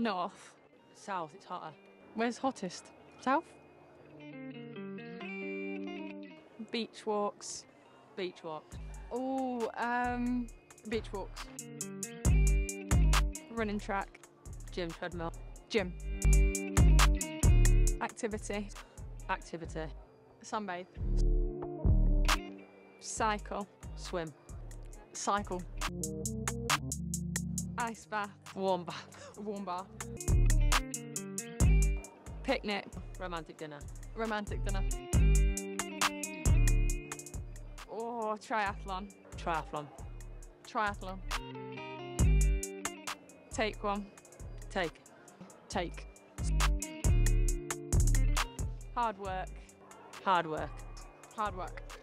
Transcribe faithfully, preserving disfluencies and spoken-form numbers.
North. South, it's hotter. Where's hottest? South? Beach walks. Beach walk. Oh, um, beach walks. Running track. Gym, treadmill. Gym. Activity. Activity. Sunbathe. Cycle. Swim. Cycle. Ice bath. Warm bath. Warm bath. Picnic. Romantic dinner. Romantic dinner. Oh, triathlon. Triathlon. Triathlon. Take one. Take. Take. Hard work. Hard work. Hard work.